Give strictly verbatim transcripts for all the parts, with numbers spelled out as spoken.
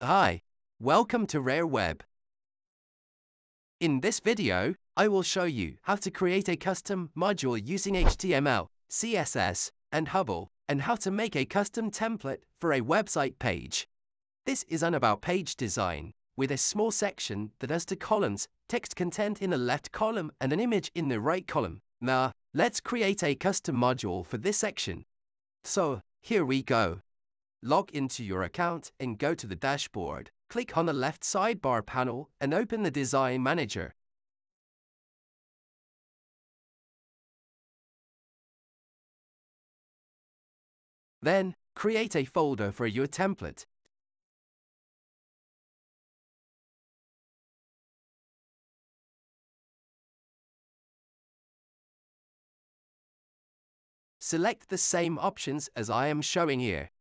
Hi, welcome to RareWeb. In this video, I will show you how to create a custom module using H T M L, C S S, and HubL, and how to make a custom template for a website page. This is an about page design, with a small section that has two columns, text content in the left column and an image in the right column. Now, let's create a custom module for this section. So, here we go. Log into your account and go to the dashboard. Click on the left sidebar panel and open the Design Manager. Then, create a folder for your template. Select the same options as I am showing here.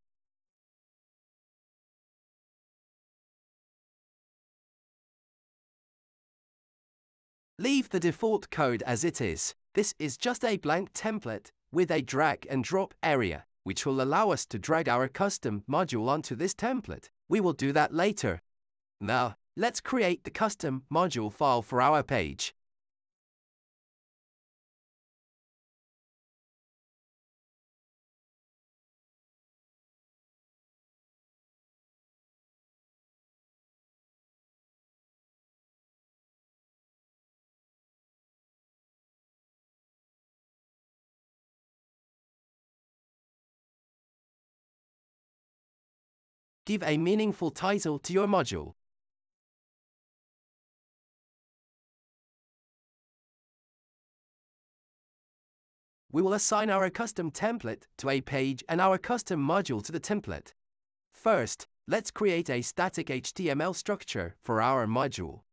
Leave the default code as it is. This is just a blank template with a drag and drop area, which will allow us to drag our custom module onto this template. We will do that later. Now, let's create the custom module file for our page. Give a meaningful title to your module. We will assign our custom template to a page and our custom module to the template. First, let's create a static H T M L structure for our module.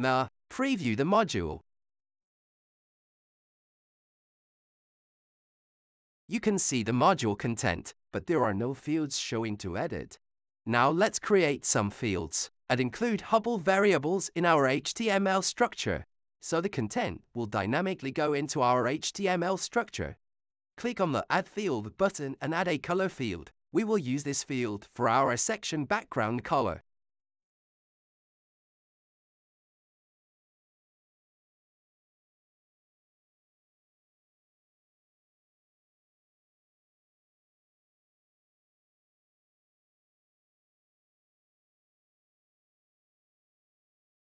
Now, preview the module. You can see the module content, but there are no fields showing to edit. Now let's create some fields and include HubL variables in our H T M L structure, so the content will dynamically go into our H T M L structure. Click on the Add Field button and add a color field. We will use this field for our section background color.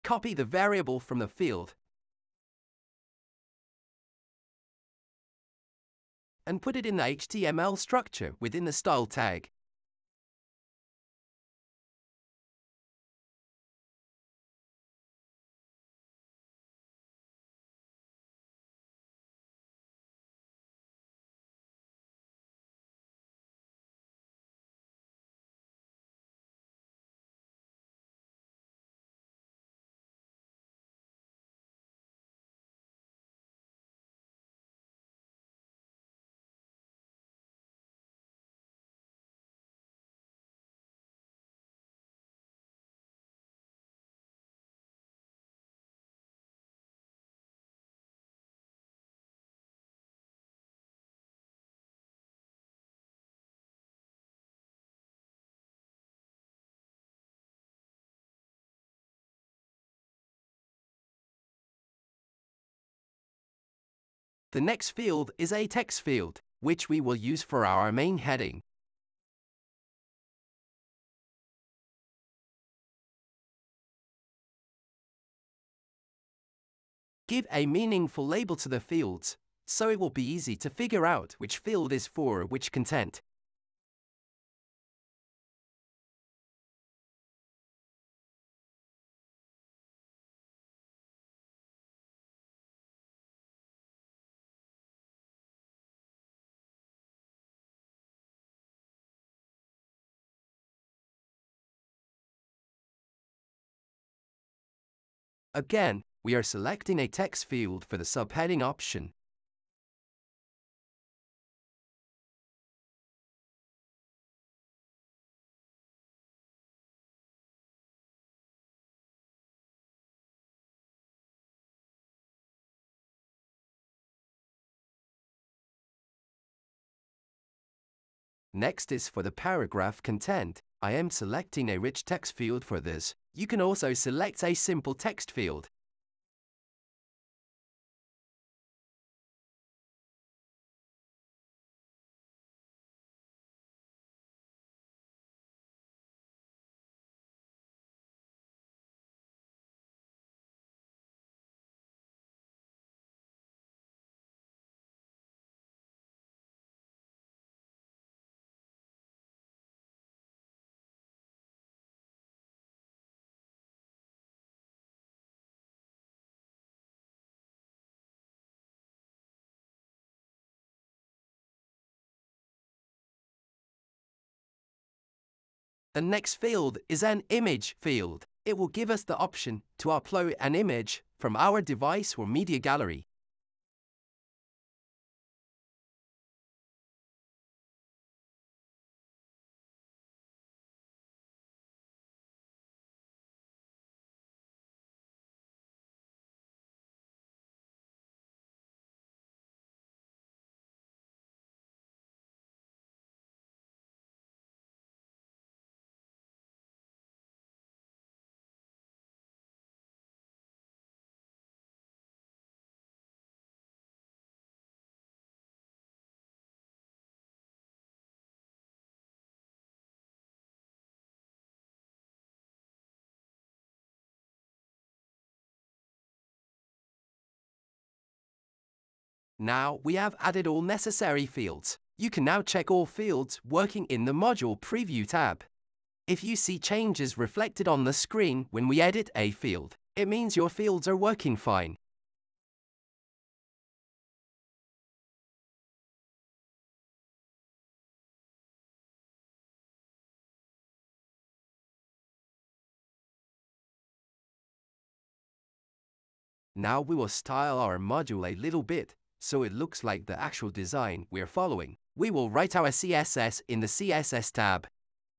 Copy the variable from the field and put it in the H T M L structure within the style tag. The next field is a text field, which we will use for our main heading. Give a meaningful label to the fields, so it will be easy to figure out which field is for which content. Again, we are selecting a text field for the subheading option. Next is for the paragraph content. I am selecting a rich text field for this. You can also select a simple text field. The next field is an image field. It will give us the option to upload an image from our device or media gallery. Now we have added all necessary fields. You can now check all fields working in the Module Preview tab. If you see changes reflected on the screen when we edit a field, it means your fields are working fine. Now we will style our module a little bit, so it looks like the actual design we are following. We will write our C S S in the C S S tab.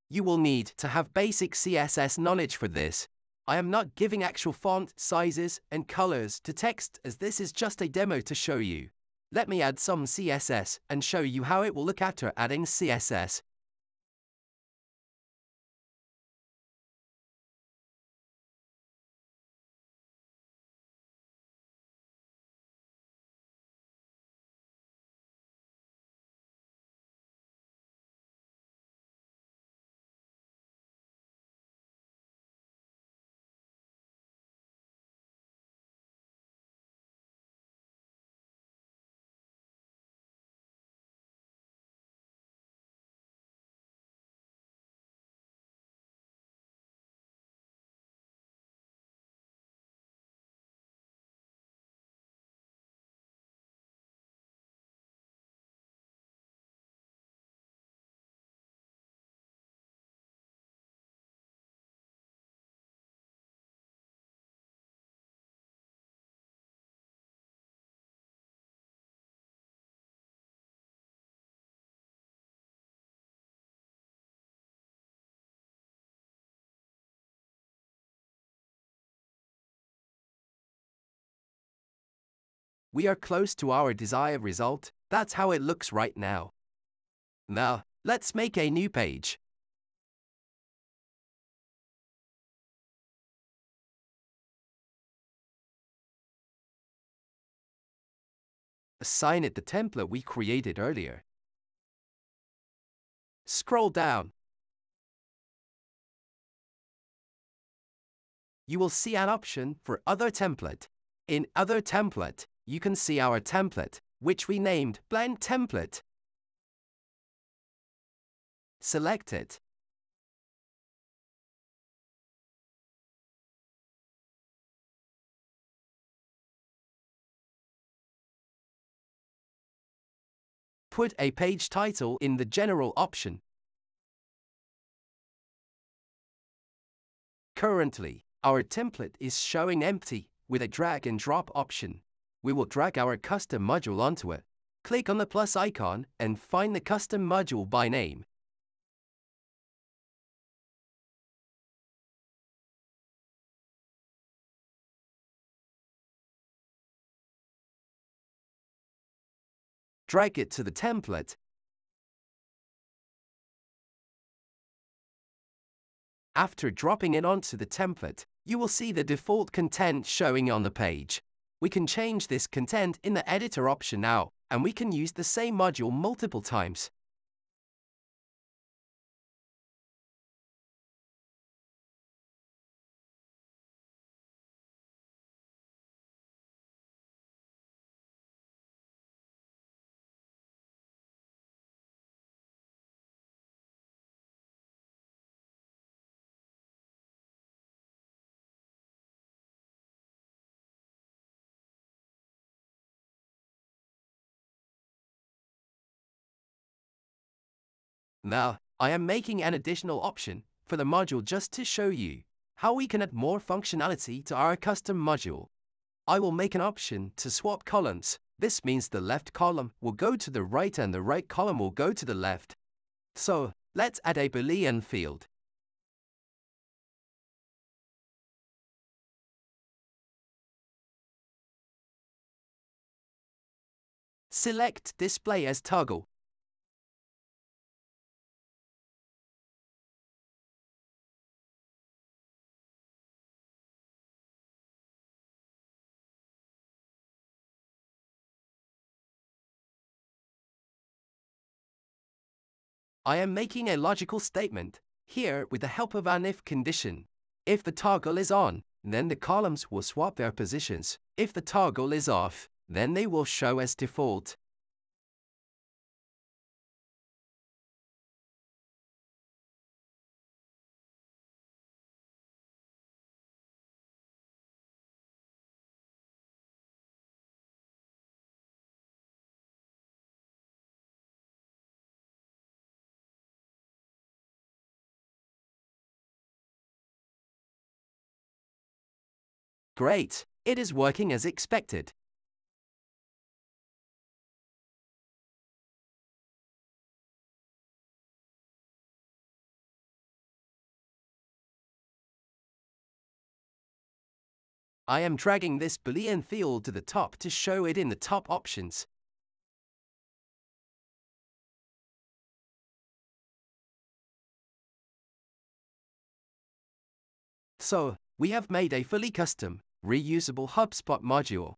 You will need to have basic C S S knowledge for this. I am not giving actual font, sizes, and colors to text as this is just a demo to show you. Let me add some C S S and show you how it will look after adding C S S. We are close to our desired result. That's how it looks right now. Now, let's make a new page. Assign it the template we created earlier. Scroll down. You will see an option for other template. In Other Template, you can see our template, which we named Blend Template. Select it. Put a page title in the General option. Currently, our template is showing empty with a drag and drop option. We will drag our custom module onto it. Click on the plus icon and find the custom module by name. Drag it to the template. After dropping it onto the template, you will see the default content showing on the page. We can change this content in the editor option now, and we can use the same module multiple times. Now, I am making an additional option for the module just to show you how we can add more functionality to our custom module. I will make an option to swap columns. This means the left column will go to the right and the right column will go to the left. So, let's add a Boolean field. Select Display as Toggle. I am making a logical statement here with the help of an if condition. If the toggle is on, then the columns will swap their positions. If the toggle is off, then they will show as default. Great, it is working as expected. I am dragging this Boolean field to the top to show it in the top options. So, we have made a fully custom, reusable HubSpot module.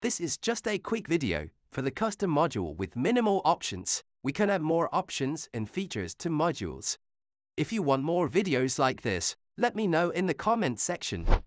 This is just a quick video for the custom module with minimal options. We can add more options and features to modules. If you want more videos like this, let me know in the comment section.